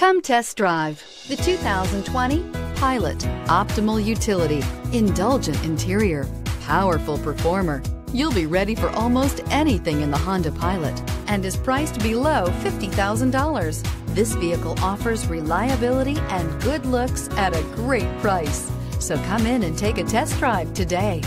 Come test drive the 2020 Pilot. Optimal utility, indulgent interior, powerful performer. You'll be ready for almost anything in the Honda Pilot and is priced below $50,000. This vehicle offers reliability and good looks at a great price. So come in and take a test drive today.